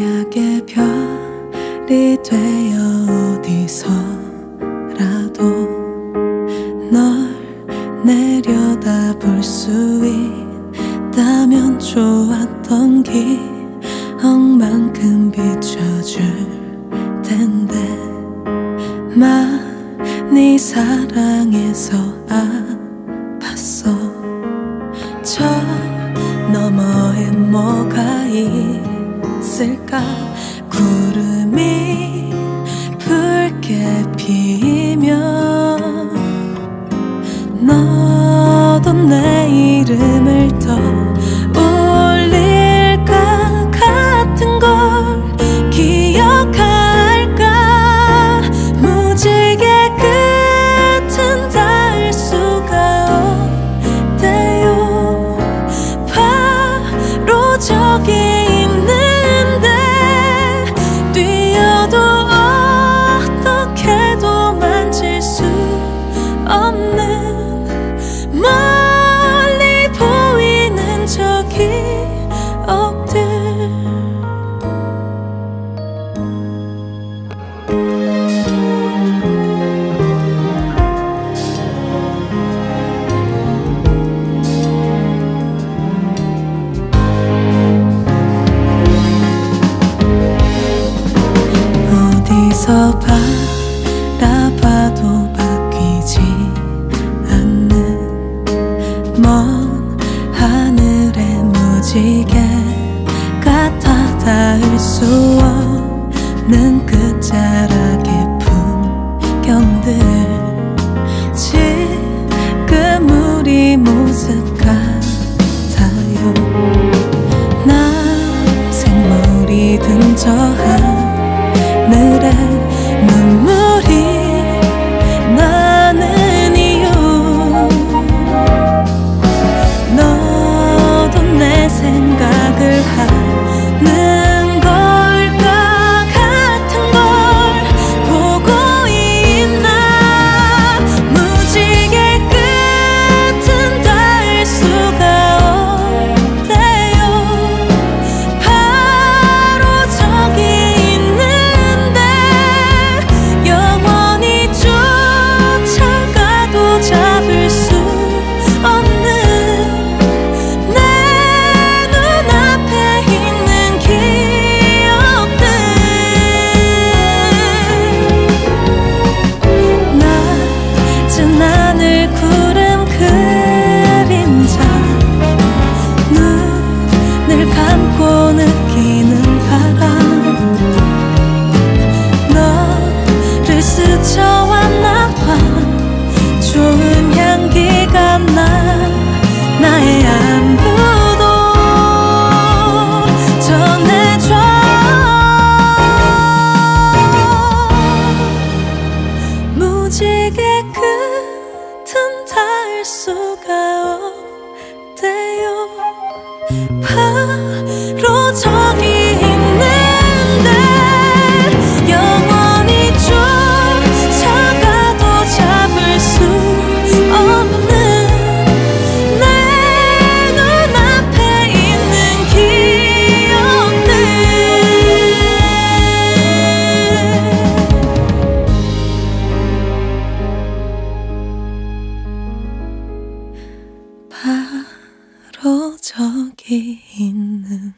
만약에 별이 되어 어디서라도 널 내려다볼 수 있다면 좋았던 기억만큼 비춰줄 텐데 많이 사랑해서 아팠어. 저 너머에 뭐가 있을까. 구름이 붉게 피면 너도 내 이름을 더 울릴까. 같은 걸 기억할까. 무지개 끝은 닿을 수가 없대요. 바로 저기 바라봐도 바뀌지 않는 먼 하늘의 무지개가 다 닿을 수 없는 끝자락의 풍경들. 지금 우리 모습 같아요. 남생물이 든 저 하늘에 끝은 닿을 수가 없대요. 바로 저기 있는데 영원히 쫓아가도 잡을 수 없는 내 눈앞에 있는 기억들. 바로 저기 있는데